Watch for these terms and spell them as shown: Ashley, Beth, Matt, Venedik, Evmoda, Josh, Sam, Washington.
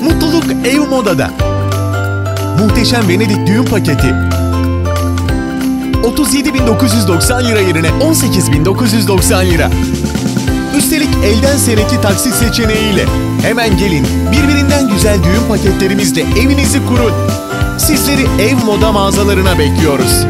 Mutluluk Evmoda'da. Muhteşem Venedik düğün paketi 37.990 lira yerine 18.990 lira. Üstelik elden seneki taksit seçeneğiyle. Hemen gelin, birbirinden güzel düğün paketlerimizle evinizi kurun. Sizleri Evmoda mağazalarına bekliyoruz.